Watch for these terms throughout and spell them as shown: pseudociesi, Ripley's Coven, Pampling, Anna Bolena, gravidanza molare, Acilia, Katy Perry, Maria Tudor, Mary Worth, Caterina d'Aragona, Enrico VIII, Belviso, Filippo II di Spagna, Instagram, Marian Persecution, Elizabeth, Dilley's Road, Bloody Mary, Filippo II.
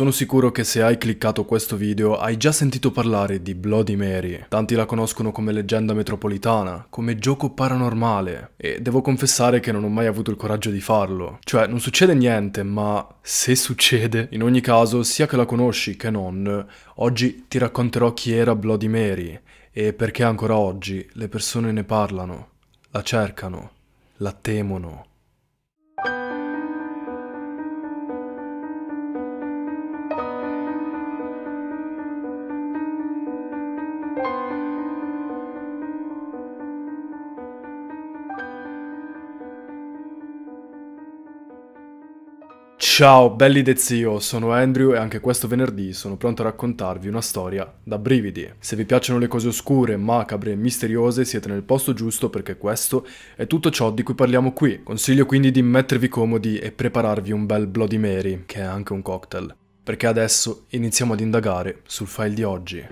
Sono sicuro che se hai cliccato questo video hai già sentito parlare di Bloody Mary. Tanti la conoscono come leggenda metropolitana, come gioco paranormale, e devo confessare che non ho mai avuto il coraggio di farlo. Cioè, non succede niente, ma se succede, in ogni caso, sia che la conosci che non, oggi ti racconterò chi era Bloody Mary e perché ancora oggi le persone ne parlano, la cercano, la temono. Ciao belli de zio, sono Andrew e anche questo venerdì sono pronto a raccontarvi una storia da brividi. Se vi piacciono le cose oscure, macabre e misteriose siete nel posto giusto perché questo è tutto ciò di cui parliamo qui. Consiglio quindi di mettervi comodi e prepararvi un bel Bloody Mary, che è anche un cocktail, perché adesso iniziamo ad indagare sul file di oggi.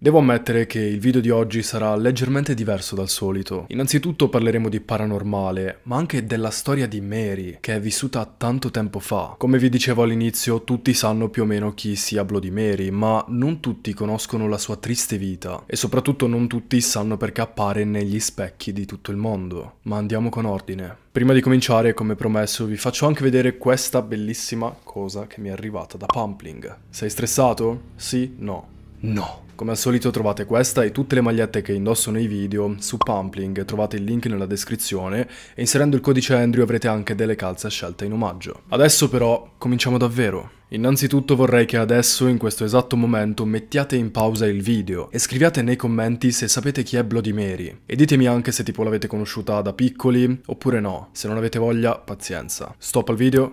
Devo ammettere che il video di oggi sarà leggermente diverso dal solito. Innanzitutto parleremo di paranormale, ma anche della storia di Mary, che è vissuta tanto tempo fa. Come vi dicevo all'inizio, tutti sanno più o meno chi sia Bloody Mary, ma non tutti conoscono la sua triste vita. E soprattutto non tutti sanno perché appare negli specchi di tutto il mondo. Ma andiamo con ordine. Prima di cominciare, come promesso, vi faccio anche vedere questa bellissima cosa che mi è arrivata da Pampling. Sei stressato? Sì? No. No. Come al solito trovate questa e tutte le magliette che indosso nei video su Pampling, trovate il link nella descrizione e inserendo il codice Andrew avrete anche delle calze scelte in omaggio. Adesso però cominciamo davvero. Innanzitutto vorrei che adesso, in questo esatto momento, mettiate in pausa il video e scriviate nei commenti se sapete chi è Bloody Mary. E ditemi anche se tipo l'avete conosciuta da piccoli oppure no. Se non avete voglia, pazienza. Stop al video.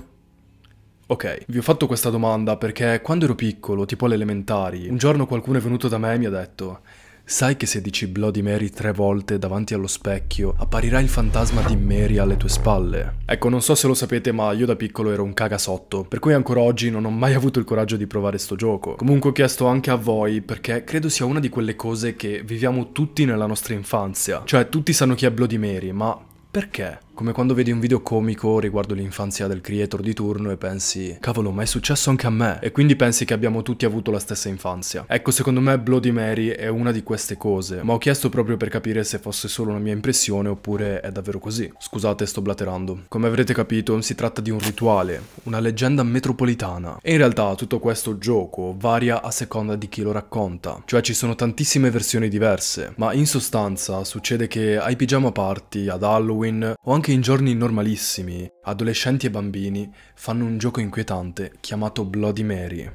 Ok, vi ho fatto questa domanda perché quando ero piccolo, tipo alle elementari, un giorno qualcuno è venuto da me e mi ha detto: sai che se dici Bloody Mary 3 volte davanti allo specchio, apparirà il fantasma di Mary alle tue spalle? Ecco, non so se lo sapete, ma io da piccolo ero un cagasotto, per cui ancora oggi non ho mai avuto il coraggio di provare sto gioco. Comunque ho chiesto anche a voi perché credo sia una di quelle cose che viviamo tutti nella nostra infanzia. Cioè, tutti sanno chi è Bloody Mary, ma perché? Come quando vedi un video comico riguardo l'infanzia del creator di turno e pensi cavolo, ma è successo anche a me, e quindi pensi che abbiamo tutti avuto la stessa infanzia. Ecco, secondo me Bloody Mary è una di queste cose, ma ho chiesto proprio per capire se fosse solo una mia impressione oppure è davvero così. Scusate, sto blaterando. Come avrete capito, si tratta di un rituale, una leggenda metropolitana, e in realtà tutto questo gioco varia a seconda di chi lo racconta, cioè ci sono tantissime versioni diverse, ma in sostanza succede che ai pigiama party, ad Halloween o anche in giorni normalissimi, adolescenti e bambini fanno un gioco inquietante chiamato Bloody Mary.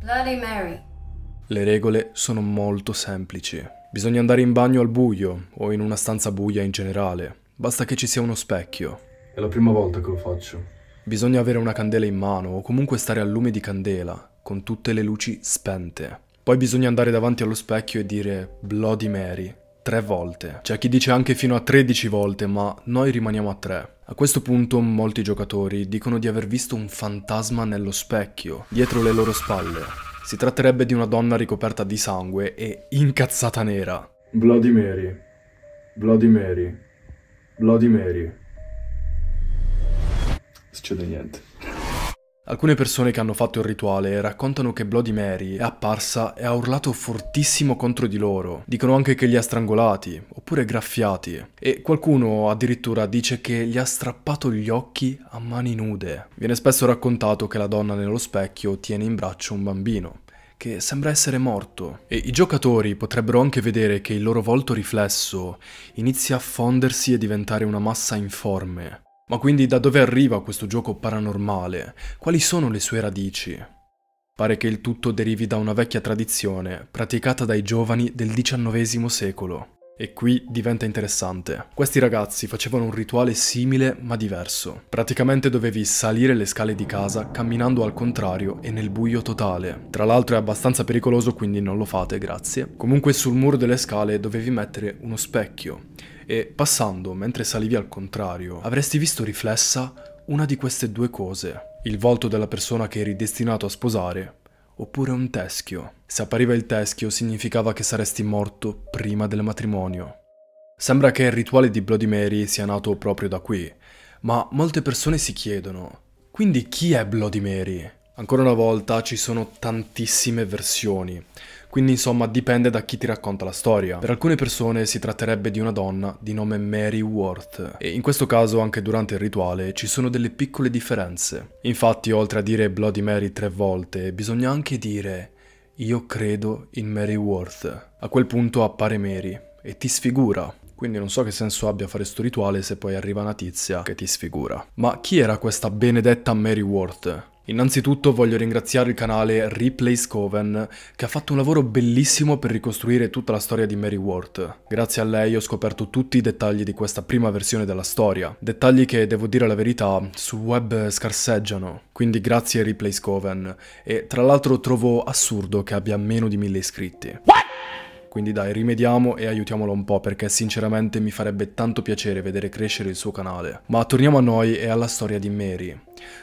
Bloody Mary. Le regole sono molto semplici. Bisogna andare in bagno al buio o in una stanza buia in generale. Basta che ci sia uno specchio. È la prima volta che lo faccio. Bisogna avere una candela in mano o comunque stare al lume di candela con tutte le luci spente. Poi bisogna andare davanti allo specchio e dire Bloody Mary 3 volte. C'è chi dice anche fino a 13 volte, ma noi rimaniamo a 3. A questo punto molti giocatori dicono di aver visto un fantasma nello specchio, dietro le loro spalle. Si tratterebbe di una donna ricoperta di sangue e incazzata nera. Bloody Mary. Bloody Mary. Bloody Mary. Non succede niente. Alcune persone che hanno fatto il rituale raccontano che Bloody Mary è apparsa e ha urlato fortissimo contro di loro. Dicono anche che li ha strangolati, oppure graffiati. E qualcuno addirittura dice che gli ha strappato gli occhi a mani nude. Viene spesso raccontato che la donna nello specchio tiene in braccio un bambino che sembra essere morto, e i giocatori potrebbero anche vedere che il loro volto riflesso inizia a fondersi e diventare una massa informe. Ma quindi da dove arriva questo gioco paranormale? Quali sono le sue radici? Pare che il tutto derivi da una vecchia tradizione praticata dai giovani del XIX secolo. E qui diventa interessante. Questi ragazzi facevano un rituale simile ma diverso. Praticamente dovevi salire le scale di casa camminando al contrario e nel buio totale. Tra l'altro è abbastanza pericoloso, quindi non lo fate, grazie. Comunque sul muro delle scale dovevi mettere uno specchio e passando mentre salivi al contrario avresti visto riflessa una di queste due cose: il volto della persona che eri destinato a sposare oppure un teschio. Se appariva il teschio significava che saresti morto prima del matrimonio. Sembra che il rituale di Bloody Mary sia nato proprio da qui, ma molte persone si chiedono: quindi chi è Bloody Mary? Ancora una volta ci sono tantissime versioni, quindi insomma dipende da chi ti racconta la storia. Per alcune persone si tratterebbe di una donna di nome Mary Worth, e in questo caso anche durante il rituale ci sono delle piccole differenze. Infatti oltre a dire Bloody Mary 3 volte, bisogna anche dire "io credo in Mary Worth". A quel punto appare Mary e ti sfigura. Quindi non so che senso abbia fare sto rituale se poi arriva una tizia che ti sfigura. Ma chi era questa benedetta Mary Worth? Innanzitutto voglio ringraziare il canale Ripley's Coven che ha fatto un lavoro bellissimo per ricostruire tutta la storia di Mary Worth. Grazie a lei ho scoperto tutti i dettagli di questa prima versione della storia, dettagli che, devo dire la verità, sul web scarseggiano. Quindi grazie Ripley's Coven, e tra l'altro trovo assurdo che abbia meno di 1000 iscritti. What? Quindi dai, rimediamo e aiutiamolo un po', perché sinceramente mi farebbe tanto piacere vedere crescere il suo canale. Ma torniamo a noi e alla storia di Mary.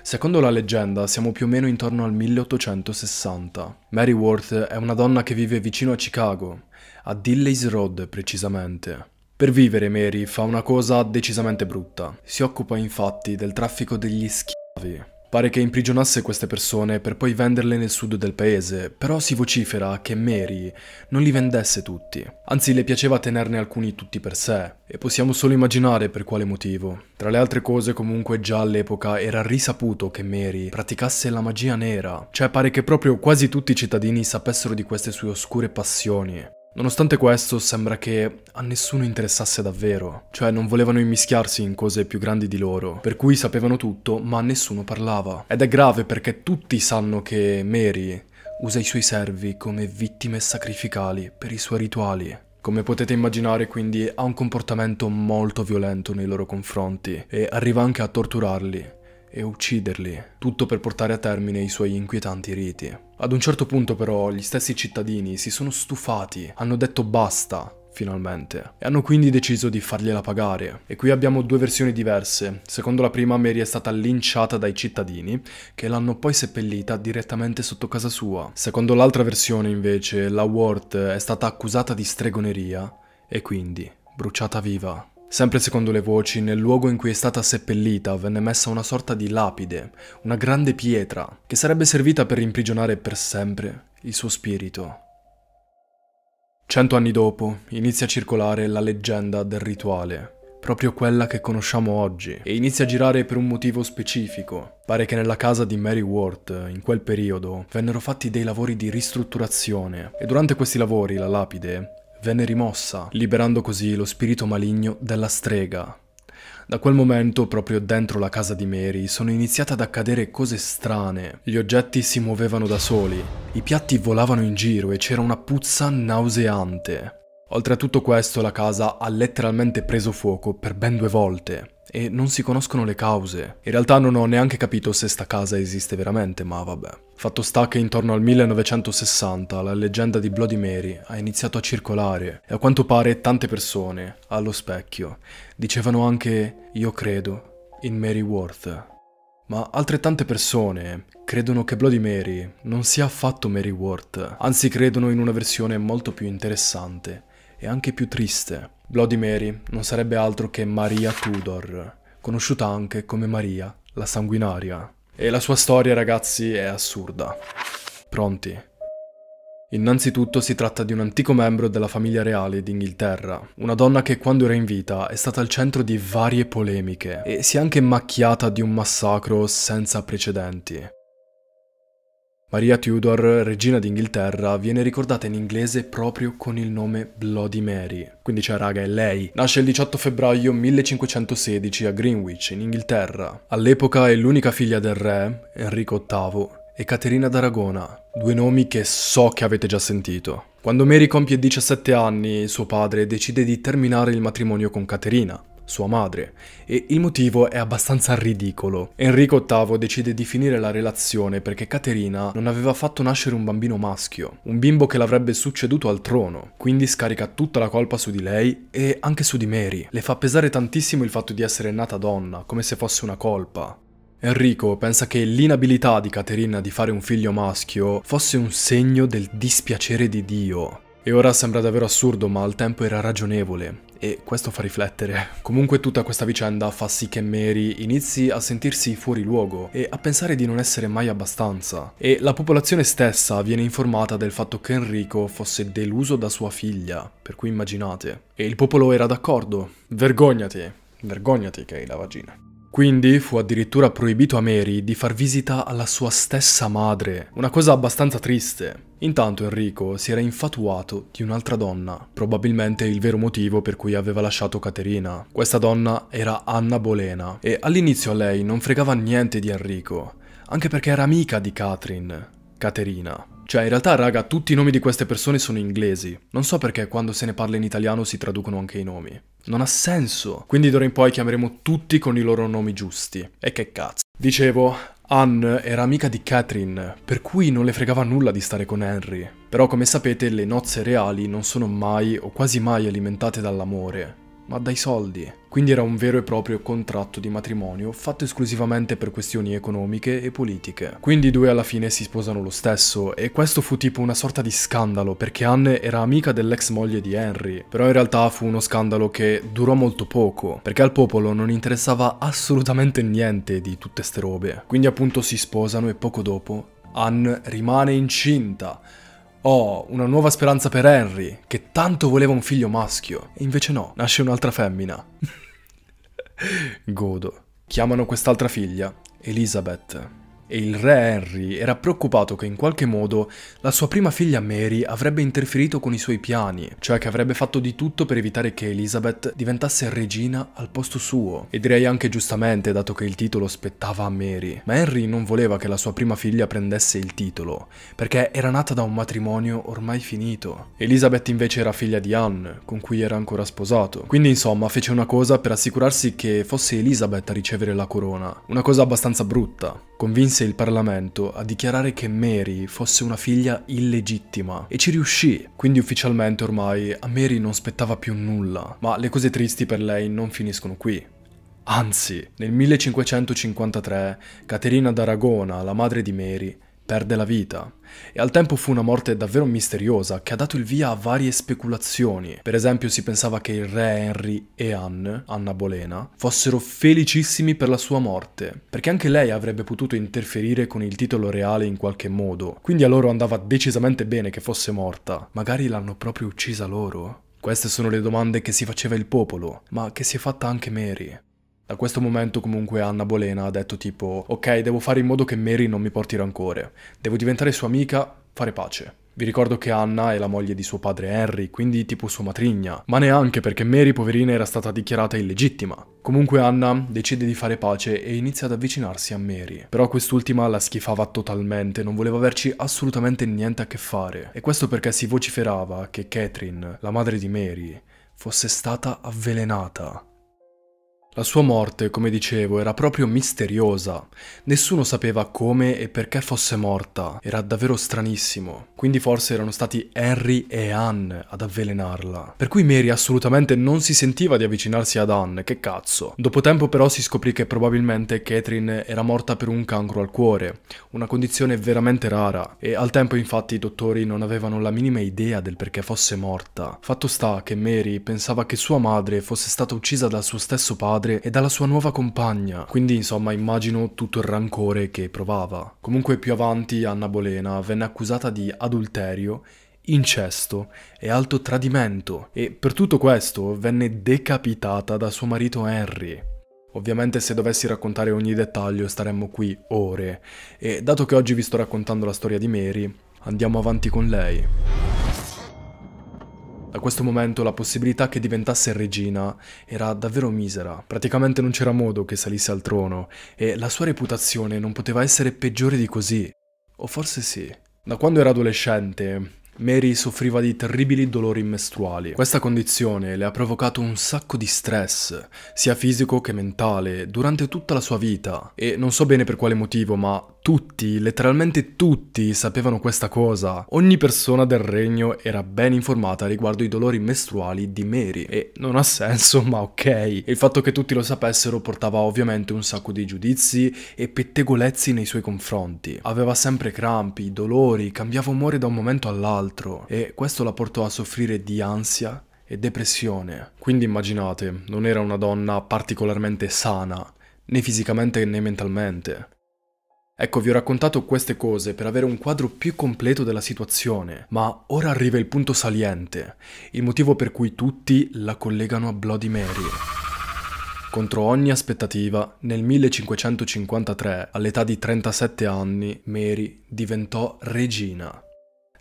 Secondo la leggenda siamo più o meno intorno al 1860. Mary Worth è una donna che vive vicino a Chicago, a Dilley's Road precisamente. Per vivere Mary fa una cosa decisamente brutta. Si occupa infatti del traffico degli schiavi. Pare che imprigionasse queste persone per poi venderle nel sud del paese, però si vocifera che Mary non li vendesse tutti, anzi le piaceva tenerne alcuni tutti per sé, e possiamo solo immaginare per quale motivo. Tra le altre cose comunque già all'epoca era risaputo che Mary praticasse la magia nera, cioè pare che proprio quasi tutti i cittadini sapessero di queste sue oscure passioni. Nonostante questo sembra che a nessuno interessasse davvero, cioè non volevano immischiarsi in cose più grandi di loro, per cui sapevano tutto ma nessuno parlava. Ed è grave perché tutti sanno che Mary usa i suoi servi come vittime sacrificali per i suoi rituali. Come potete immaginare quindi ha un comportamento molto violento nei loro confronti e arriva anche a torturarli e ucciderli, tutto per portare a termine i suoi inquietanti riti. Ad un certo punto però gli stessi cittadini si sono stufati, hanno detto basta, finalmente, e hanno quindi deciso di fargliela pagare. E qui abbiamo due versioni diverse. Secondo la prima Mary è stata linciata dai cittadini, che l'hanno poi seppellita direttamente sotto casa sua. Secondo l'altra versione invece la Worth è stata accusata di stregoneria e quindi bruciata viva. Sempre secondo le voci, nel luogo in cui è stata seppellita venne messa una sorta di lapide, una grande pietra, che sarebbe servita per imprigionare per sempre il suo spirito. 100 anni dopo inizia a circolare la leggenda del rituale, proprio quella che conosciamo oggi, e inizia a girare per un motivo specifico. Pare che nella casa di Mary Worth, in quel periodo, vennero fatti dei lavori di ristrutturazione, e durante questi lavori la lapide venne rimossa, liberando così lo spirito maligno della strega. Da quel momento, proprio dentro la casa di Mary, sono iniziate ad accadere cose strane. Gli oggetti si muovevano da soli, i piatti volavano in giro e c'era una puzza nauseante. Oltre a tutto questo, la casa ha letteralmente preso fuoco per ben 2 volte. E non si conoscono le cause. In realtà non ho neanche capito se sta casa esiste veramente, ma vabbè. Fatto sta che intorno al 1960 la leggenda di Bloody Mary ha iniziato a circolare e a quanto pare tante persone, allo specchio, dicevano anche "io credo in Mary Worth". Ma altrettante persone credono che Bloody Mary non sia affatto Mary Worth, anzi credono in una versione molto più interessante e anche più triste. Bloody Mary non sarebbe altro che Maria Tudor, conosciuta anche come Maria la Sanguinaria. E la sua storia, ragazzi, è assurda. Pronti? Innanzitutto si tratta di un antico membro della famiglia reale d'Inghilterra, una donna che quando era in vita è stata al centro di varie polemiche e si è anche macchiata di un massacro senza precedenti. Maria Tudor, regina d'Inghilterra, viene ricordata in inglese proprio con il nome Bloody Mary. Quindi cioè raga, è lei. Nasce il 18 febbraio 1516 a Greenwich, in Inghilterra. All'epoca è l'unica figlia del re, Enrico VIII, e Caterina d'Aragona, 2 nomi che so che avete già sentito. Quando Mary compie 17 anni, suo padre decide di terminare il matrimonio con Caterina, sua madre, e il motivo è abbastanza ridicolo. Enrico VIII decide di finire la relazione perché Caterina non aveva fatto nascere un bambino maschio, un bimbo che l'avrebbe succeduto al trono, quindi scarica tutta la colpa su di lei e anche su di Mary. Le fa pesare tantissimo il fatto di essere nata donna, come se fosse una colpa. Enrico pensa che l'inabilità di Caterina di fare un figlio maschio fosse un segno del dispiacere di Dio. E ora sembra davvero assurdo, ma al tempo era ragionevole e questo fa riflettere. Comunque tutta questa vicenda fa sì che Mary inizi a sentirsi fuori luogo e a pensare di non essere mai abbastanza, e la popolazione stessa viene informata del fatto che Enrico fosse deluso da sua figlia, per cui immaginate. E il popolo era d'accordo. Vergognati, vergognati che hai la vagina. Quindi fu addirittura proibito a Mary di far visita alla sua stessa madre, una cosa abbastanza triste. Intanto Enrico si era infatuato di un'altra donna, probabilmente il vero motivo per cui aveva lasciato Caterina. Questa donna era Anna Bolena e all'inizio a lei non fregava niente di Enrico, anche perché era amica di Caterina. Cioè in realtà raga, tutti i nomi di queste persone sono inglesi, non so perché quando se ne parla in italiano si traducono anche i nomi. Non ha senso, quindi d'ora in poi chiameremo tutti con i loro nomi giusti. E che cazzo. Dicevo, Anne era amica di Catherine, per cui non le fregava nulla di stare con Henry. Però come sapete le nozze reali non sono mai o quasi mai alimentate dall'amore, ma dai soldi. Quindi era un vero e proprio contratto di matrimonio fatto esclusivamente per questioni economiche e politiche. Quindi i due alla fine si sposano lo stesso e questo fu tipo una sorta di scandalo perché Anne era amica dell'ex moglie di Henry, però in realtà fu uno scandalo che durò molto poco perché al popolo non interessava assolutamente niente di tutte ste robe. Quindi appunto si sposano e poco dopo Anne rimane incinta. Oh, una nuova speranza per Henry, che tanto voleva un figlio maschio. E invece no, nasce un'altra femmina. Godo. Chiamano quest'altra figlia Elizabeth. E il re Henry era preoccupato che in qualche modo la sua prima figlia Mary avrebbe interferito con i suoi piani, cioè che avrebbe fatto di tutto per evitare che Elizabeth diventasse regina al posto suo. E direi anche giustamente, dato che il titolo spettava a Mary. Ma Henry non voleva che la sua prima figlia prendesse il titolo, perché era nata da un matrimonio ormai finito. Elizabeth invece era figlia di Anne, con cui era ancora sposato. Quindi insomma fece una cosa per assicurarsi che fosse Elizabeth a ricevere la corona. Una cosa abbastanza brutta. Convinse il Parlamento a dichiarare che Mary fosse una figlia illegittima e ci riuscì, quindi ufficialmente ormai a Mary non spettava più nulla, ma le cose tristi per lei non finiscono qui. Anzi, nel 1553 Caterina d'Aragona, la madre di Mary, perde la vita e al tempo fu una morte davvero misteriosa che ha dato il via a varie speculazioni. Per esempio si pensava che il re Henry e Anna Bolena, fossero felicissimi per la sua morte, perché anche lei avrebbe potuto interferire con il titolo reale in qualche modo, quindi a loro andava decisamente bene che fosse morta. Magari l'hanno proprio uccisa loro? Queste sono le domande che si faceva il popolo, ma che si è fatta anche Mary. Da questo momento comunque Anna Bolena ha detto tipo ok, devo fare in modo che Mary non mi porti rancore, devo diventare sua amica, fare pace. Vi ricordo che Anna è la moglie di suo padre Henry, quindi tipo sua matrigna, ma neanche perché Mary poverina era stata dichiarata illegittima. Comunque Anna decide di fare pace e inizia ad avvicinarsi a Mary, però quest'ultima la schifava totalmente, non voleva averci assolutamente niente a che fare. E questo perché si vociferava che Catherine, la madre di Mary, fosse stata avvelenata. La sua morte, come dicevo, era proprio misteriosa. Nessuno sapeva come e perché fosse morta. Era davvero stranissimo. Quindi forse erano stati Henry e Anne ad avvelenarla. Per cui Mary assolutamente non si sentiva di avvicinarsi ad Anne, che cazzo. Dopo tempo però si scoprì che probabilmente Catherine era morta per un cancro al cuore, una condizione veramente rara. E al tempo infatti i dottori non avevano la minima idea del perché fosse morta. Fatto sta che Mary pensava che sua madre fosse stata uccisa dal suo stesso padre e dalla sua nuova compagna, quindi insomma immagino tutto il rancore che provava. Comunque più avanti Anna Bolena venne accusata di adulterio, incesto e alto tradimento e per tutto questo venne decapitata da suo marito Henry. Ovviamente se dovessi raccontare ogni dettaglio staremmo qui ore e dato che oggi vi sto raccontando la storia di Mary, andiamo avanti con lei. Da questo momento la possibilità che diventasse regina era davvero misera, praticamente non c'era modo che salisse al trono e la sua reputazione non poteva essere peggiore di così, o forse sì. Da quando era adolescente Mary soffriva di terribili dolori mestruali. Questa condizione le ha provocato un sacco di stress, sia fisico che mentale, durante tutta la sua vita. E non so bene per quale motivo, ma tutti, letteralmente tutti, sapevano questa cosa. Ogni persona del regno era ben informata riguardo i dolori mestruali di Mary. E non ha senso, ma ok. E il fatto che tutti lo sapessero portava ovviamente un sacco di giudizi e pettegolezzi nei suoi confronti. Aveva sempre crampi, dolori, cambiava umore da un momento all'altro. E questo la portò a soffrire di ansia e depressione. Quindi immaginate, non era una donna particolarmente sana, né fisicamente né mentalmente. Ecco, vi ho raccontato queste cose per avere un quadro più completo della situazione, ma ora arriva il punto saliente, il motivo per cui tutti la collegano a Bloody Mary. Contro ogni aspettativa, nel 1553, all'età di 37 anni, Mary diventò regina.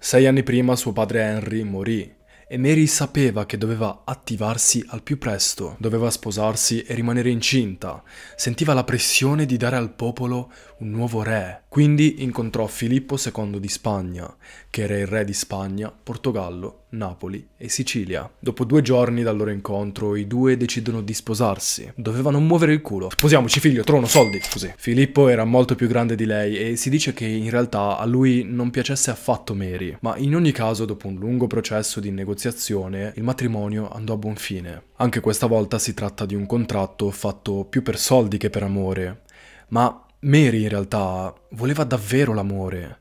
6 anni prima suo padre Henry morì, e Mary sapeva che doveva attivarsi al più presto, doveva sposarsi e rimanere incinta, sentiva la pressione di dare al popolo un nuovo re, quindi incontrò Filippo II di Spagna, che era il re di Spagna, Portogallo, Napoli e Sicilia. Dopo 2 giorni dal loro incontro i due decidono di sposarsi, dovevano muovere il culo, sposiamoci figlio, trono, soldi, così. Filippo era molto più grande di lei e si dice che in realtà a lui non piacesse affatto Mary, ma in ogni caso dopo un lungo processo di negoziazione il matrimonio andò a buon fine. Anche questa volta si tratta di un contratto fatto più per soldi che per amore, ma Mary in realtà voleva davvero l'amore,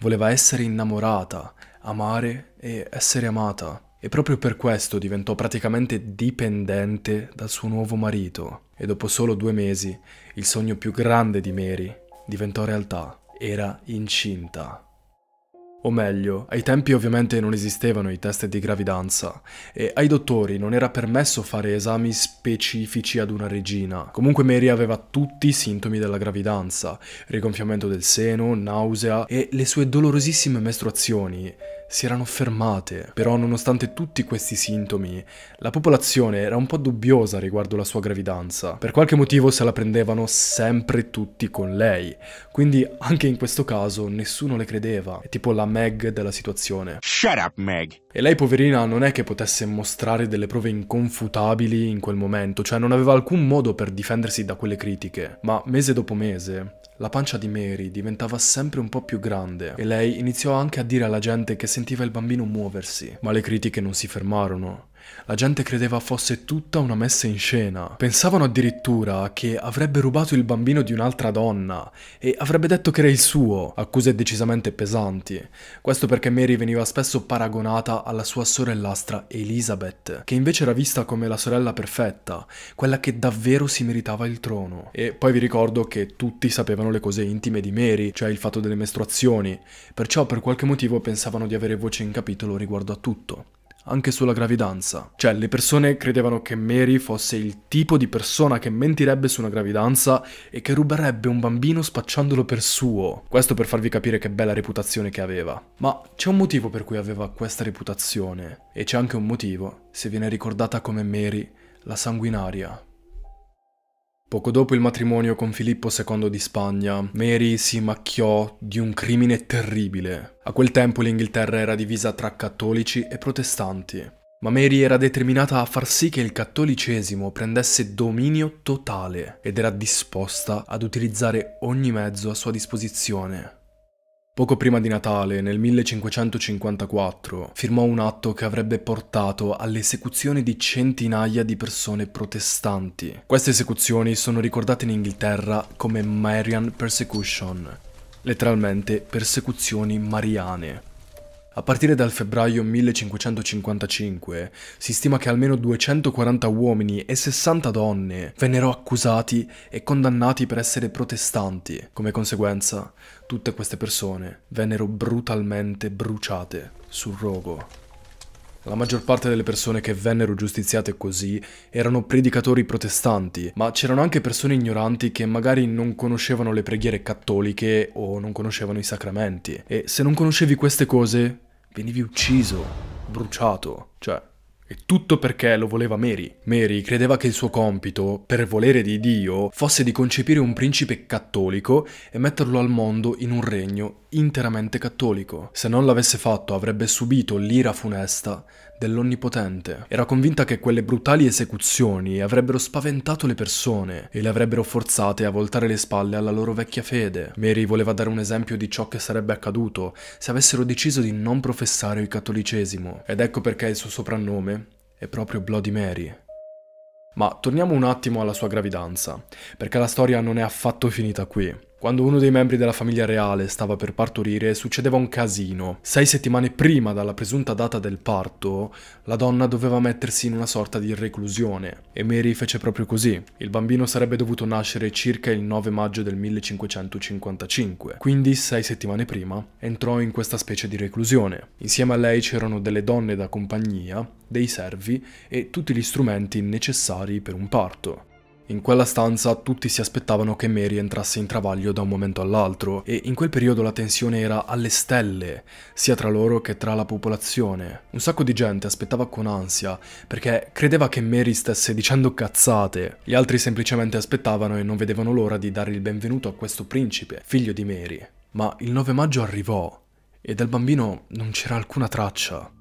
voleva essere innamorata, amare e essere amata. E proprio per questo diventò praticamente dipendente dal suo nuovo marito. E dopo solo 2 mesi, il sogno più grande di Mary diventò realtà. Era incinta. O meglio, ai tempi ovviamente non esistevano i test di gravidanza e ai dottori non era permesso fare esami specifici ad una regina. Comunque Mary aveva tutti i sintomi della gravidanza, rigonfiamento del seno, nausea e le sue dolorosissime mestruazioni si erano fermate. Però nonostante tutti questi sintomi, la popolazione era un po' dubbiosa riguardo la sua gravidanza. Per qualche motivo se la prendevano sempre tutti con lei, quindi anche in questo caso nessuno le credeva. È tipo la Meg della situazione. Shut up, Meg! E lei poverina non è che potesse mostrare delle prove inconfutabili in quel momento, cioè non aveva alcun modo per difendersi da quelle critiche. Ma mese dopo mese la pancia di Mary diventava sempre un po' più grande e lei iniziò anche a dire alla gente che sentiva il bambino muoversi, ma le critiche non si fermarono. La gente credeva fosse tutta una messa in scena. Pensavano addirittura che avrebbe rubato il bambino di un'altra donna e avrebbe detto che era il suo, accuse decisamente pesanti. Questo perché Mary veniva spesso paragonata alla sua sorellastra Elizabeth, che invece era vista come la sorella perfetta, quella che davvero si meritava il trono. E poi vi ricordo che tutti sapevano le cose intime di Mary, cioè il fatto delle mestruazioni, perciò per qualche motivo pensavano di avere voce in capitolo riguardo a tutto, anche sulla gravidanza. Cioè, le persone credevano che Mary fosse il tipo di persona che mentirebbe su una gravidanza e che ruberebbe un bambino spacciandolo per suo. Questo per farvi capire che bella reputazione che aveva. Ma c'è un motivo per cui aveva questa reputazione, e c'è anche un motivo se viene ricordata come Mary la sanguinaria. Poco dopo il matrimonio con Filippo II di Spagna, Mary si macchiò di un crimine terribile. A quel tempo l'Inghilterra era divisa tra cattolici e protestanti, ma Mary era determinata a far sì che il cattolicesimo prendesse dominio totale ed era disposta ad utilizzare ogni mezzo a sua disposizione. Poco prima di Natale, nel 1554, firmò un atto che avrebbe portato all'esecuzione di centinaia di persone protestanti. Queste esecuzioni sono ricordate in Inghilterra come Marian Persecution, letteralmente persecuzioni mariane. A partire dal febbraio 1555 si stima che almeno 240 uomini e 60 donne vennero accusati e condannati per essere protestanti. Come conseguenza, tutte queste persone vennero brutalmente bruciate sul rogo. La maggior parte delle persone che vennero giustiziate così erano predicatori protestanti, ma c'erano anche persone ignoranti che magari non conoscevano le preghiere cattoliche o non conoscevano i sacramenti. E se non conoscevi queste cose, venivi ucciso, bruciato, cioè, e tutto perché lo voleva Mary. Mary credeva che il suo compito, per volere di Dio, fosse di concepire un principe cattolico e metterlo al mondo in un regno interamente cattolico. Se non l'avesse fatto avrebbe subito l'ira funesta dell'Onnipotente. Era convinta che quelle brutali esecuzioni avrebbero spaventato le persone e le avrebbero forzate a voltare le spalle alla loro vecchia fede. Mary voleva dare un esempio di ciò che sarebbe accaduto se avessero deciso di non professare il cattolicesimo, ed ecco perché il suo soprannome è proprio Bloody Mary. Ma torniamo un attimo alla sua gravidanza, perché la storia non è affatto finita qui. Quando uno dei membri della famiglia reale stava per partorire succedeva un casino. 6 settimane prima dalla presunta data del parto, la donna doveva mettersi in una sorta di reclusione e Mary fece proprio così. Il bambino sarebbe dovuto nascere circa il 9 maggio del 1555, quindi 6 settimane prima entrò in questa specie di reclusione. Insieme a lei c'erano delle donne da compagnia, dei servi e tutti gli strumenti necessari per un parto. In quella stanza tutti si aspettavano che Mary entrasse in travaglio da un momento all'altro e in quel periodo la tensione era alle stelle, sia tra loro che tra la popolazione. Un sacco di gente aspettava con ansia perché credeva che Mary stesse dicendo cazzate. Gli altri semplicemente aspettavano e non vedevano l'ora di dare il benvenuto a questo principe, figlio di Mary. Ma il 9 maggio arrivò e del bambino non c'era alcuna traccia.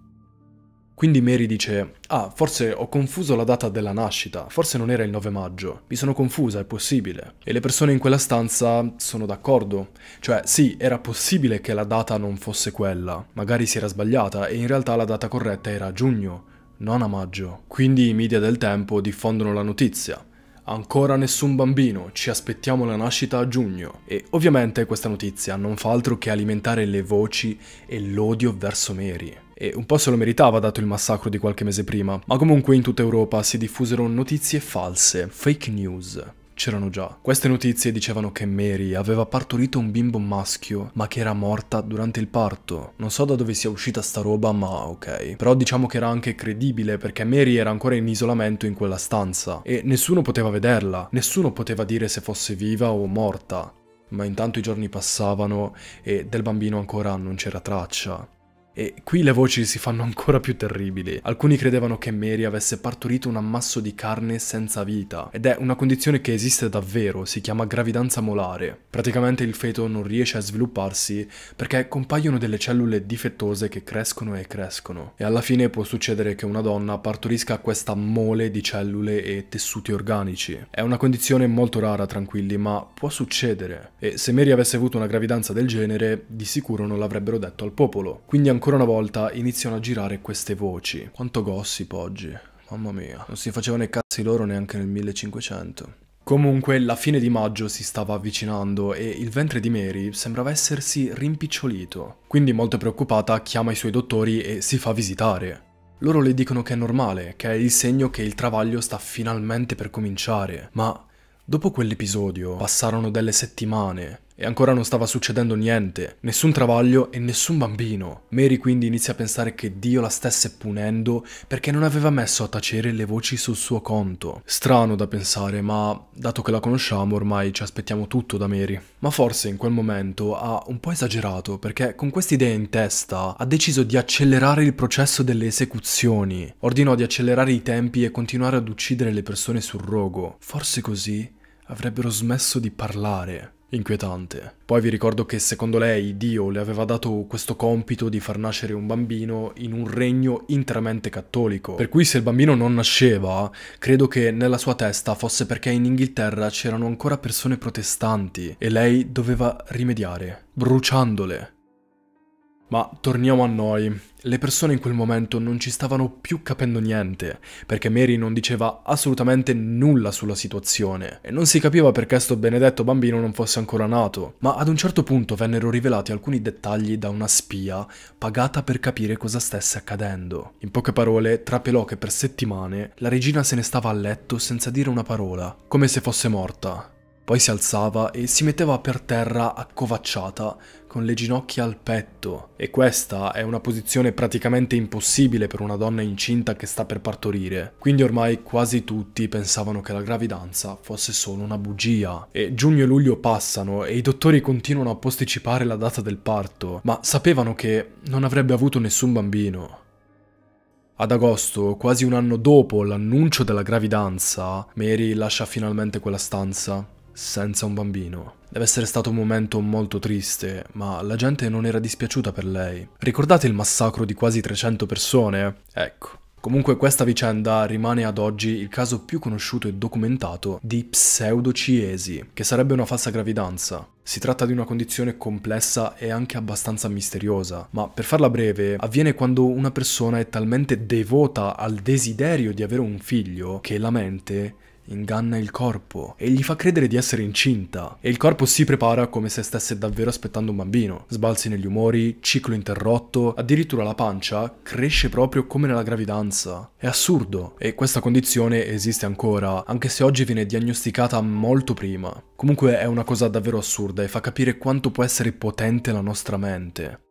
Quindi Mary dice, ah, forse ho confuso la data della nascita, forse non era il 9 maggio, mi sono confusa, è possibile. E le persone in quella stanza sono d'accordo, cioè sì, era possibile che la data non fosse quella, magari si era sbagliata e in realtà la data corretta era giugno, non a maggio. Quindi i media del tempo diffondono la notizia. Ancora nessun bambino, ci aspettiamo la nascita a giugno. E ovviamente questa notizia non fa altro che alimentare le voci e l'odio verso Mary. E un po' se lo meritava dato il massacro di qualche mese prima, ma comunque in tutta Europa si diffusero notizie false, fake news. C'erano già. Queste notizie dicevano che Mary aveva partorito un bimbo maschio, ma che era morta durante il parto. Non so da dove sia uscita sta roba, ma ok. Però diciamo che era anche credibile perché Mary era ancora in isolamento in quella stanza e nessuno poteva vederla, nessuno poteva dire se fosse viva o morta. Ma intanto i giorni passavano e del bambino ancora non c'era traccia. E qui le voci si fanno ancora più terribili. Alcuni credevano che Mary avesse partorito un ammasso di carne senza vita, ed è una condizione che esiste davvero, si chiama gravidanza molare. Praticamente il feto non riesce a svilupparsi perché compaiono delle cellule difettose che crescono e crescono. E alla fine può succedere che una donna partorisca questa mole di cellule e tessuti organici. È una condizione molto rara, tranquilli, ma può succedere. E se Mary avesse avuto una gravidanza del genere, di sicuro non l'avrebbero detto al popolo. Quindi ancora una volta iniziano a girare queste voci. Quanto gossip oggi, mamma mia. Non si facevano i cazzi loro neanche nel 1500. Comunque la fine di maggio si stava avvicinando e il ventre di Mary sembrava essersi rimpicciolito. Quindi molto preoccupata chiama i suoi dottori e si fa visitare. Loro le dicono che è normale, che è il segno che il travaglio sta finalmente per cominciare. Ma dopo quell'episodio passarono delle settimane e ancora non stava succedendo niente, nessun travaglio e nessun bambino. Mary quindi inizia a pensare che Dio la stesse punendo perché non aveva messo a tacere le voci sul suo conto. Strano da pensare, ma dato che la conosciamo ormai ci aspettiamo tutto da Mary. Ma forse in quel momento ha un po' esagerato perché con queste idee in testa ha deciso di accelerare il processo delle esecuzioni. Ordinò di accelerare i tempi e continuare ad uccidere le persone sul rogo. Forse così avrebbero smesso di parlare. Inquietante. Poi vi ricordo che secondo lei Dio le aveva dato questo compito di far nascere un bambino in un regno interamente cattolico, per cui se il bambino non nasceva, credo che nella sua testa fosse perché in Inghilterra c'erano ancora persone protestanti e lei doveva rimediare, bruciandole. Ma torniamo a noi. Le persone in quel momento non ci stavano più capendo niente, perché Mary non diceva assolutamente nulla sulla situazione e non si capiva perché sto benedetto bambino non fosse ancora nato, ma ad un certo punto vennero rivelati alcuni dettagli da una spia pagata per capire cosa stesse accadendo. In poche parole, trapelò che per settimane la regina se ne stava a letto senza dire una parola, come se fosse morta. Poi si alzava e si metteva per terra accovacciata con le ginocchia al petto. E questa è una posizione praticamente impossibile per una donna incinta che sta per partorire. Quindi ormai quasi tutti pensavano che la gravidanza fosse solo una bugia. E giugno e luglio passano e i dottori continuano a posticipare la data del parto, ma sapevano che non avrebbe avuto nessun bambino. Ad agosto, quasi un anno dopo l'annuncio della gravidanza, Mary lascia finalmente quella stanza. Senza un bambino. Deve essere stato un momento molto triste, ma la gente non era dispiaciuta per lei. Ricordate il massacro di quasi 300 persone? Ecco. Comunque questa vicenda rimane ad oggi il caso più conosciuto e documentato di pseudociesi, che sarebbe una falsa gravidanza. Si tratta di una condizione complessa e anche abbastanza misteriosa, ma per farla breve, avviene quando una persona è talmente devota al desiderio di avere un figlio che la mente inganna il corpo e gli fa credere di essere incinta, e il corpo si prepara come se stesse davvero aspettando un bambino. Sbalzi negli umori, ciclo interrotto, addirittura la pancia cresce proprio come nella gravidanza. È assurdo, e questa condizione esiste ancora, anche se oggi viene diagnosticata molto prima. Comunque è una cosa davvero assurda e fa capire quanto può essere potente la nostra mente.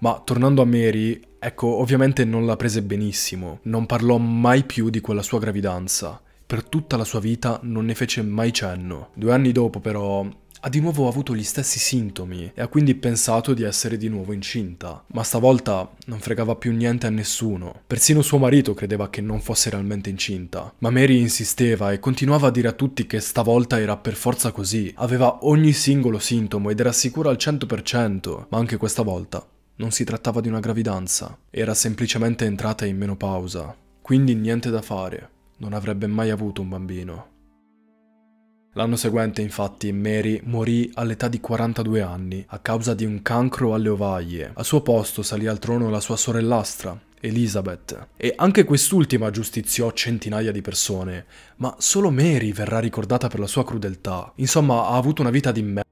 Ma tornando a Mary, ecco, ovviamente non la prese benissimo, non parlò mai più di quella sua gravidanza. Per tutta la sua vita non ne fece mai cenno. 2 anni dopo, però, ha di nuovo avuto gli stessi sintomi e ha quindi pensato di essere di nuovo incinta. Ma stavolta non fregava più niente a nessuno. Persino suo marito credeva che non fosse realmente incinta. Ma Mary insisteva e continuava a dire a tutti che stavolta era per forza così. Aveva ogni singolo sintomo ed era sicura al 100%, ma anche questa volta non si trattava di una gravidanza. Era semplicemente entrata in menopausa. Quindi niente da fare. Non avrebbe mai avuto un bambino. L'anno seguente, infatti, Mary morì all'età di 42 anni a causa di un cancro alle ovaie. Al suo posto salì al trono la sua sorellastra, Elizabeth, e anche quest'ultima giustiziò centinaia di persone, ma solo Mary verrà ricordata per la sua crudeltà. Insomma, ha avuto una vita di merda,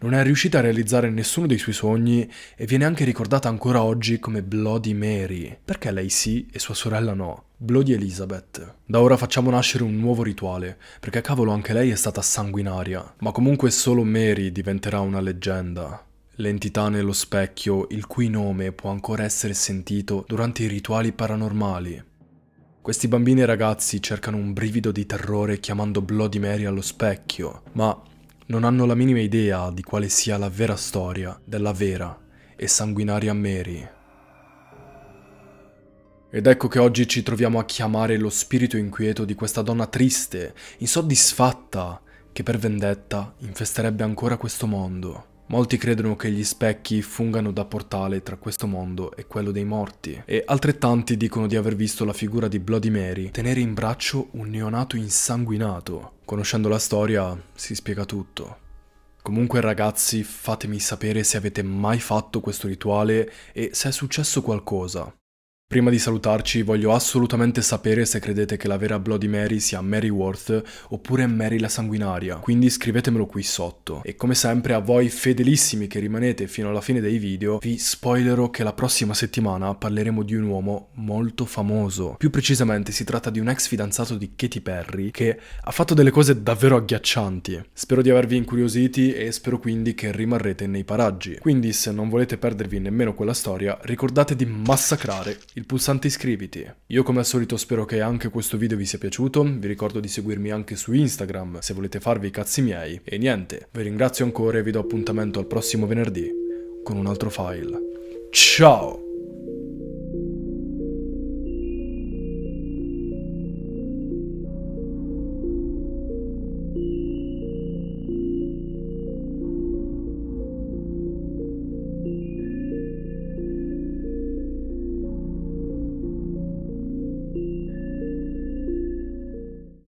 non è riuscita a realizzare nessuno dei suoi sogni e viene anche ricordata ancora oggi come Bloody Mary. Perché lei sì e sua sorella no? Bloody Elizabeth. Da ora facciamo nascere un nuovo rituale, perché cavolo anche lei è stata sanguinaria. Ma comunque solo Mary diventerà una leggenda. L'entità nello specchio, il cui nome può ancora essere sentito durante i rituali paranormali. Questi bambini e ragazzi cercano un brivido di terrore chiamando Bloody Mary allo specchio, ma non hanno la minima idea di quale sia la vera storia della vera e sanguinaria Mary. Ed ecco che oggi ci troviamo a chiamare lo spirito inquieto di questa donna triste, insoddisfatta, che per vendetta infesterebbe ancora questo mondo. Molti credono che gli specchi fungano da portale tra questo mondo e quello dei morti, e altrettanti dicono di aver visto la figura di Bloody Mary tenere in braccio un neonato insanguinato. Conoscendo la storia, si spiega tutto. Comunque ragazzi, fatemi sapere se avete mai fatto questo rituale e se è successo qualcosa. Prima di salutarci voglio assolutamente sapere se credete che la vera Bloody Mary sia Mary Worth oppure Mary la sanguinaria, quindi scrivetemelo qui sotto. E come sempre a voi fedelissimi che rimanete fino alla fine dei video, vi spoilerò che la prossima settimana parleremo di un uomo molto famoso. Più precisamente si tratta di un ex fidanzato di Katy Perry che ha fatto delle cose davvero agghiaccianti. Spero di avervi incuriositi e spero quindi che rimarrete nei paraggi. Quindi se non volete perdervi nemmeno quella storia, ricordate di massacrare il pulsante iscriviti. Io come al solito spero che anche questo video vi sia piaciuto, vi ricordo di seguirmi anche su Instagram se volete farvi i cazzi miei, e niente, vi ringrazio ancora e vi do appuntamento al prossimo venerdì con un altro file. Ciao!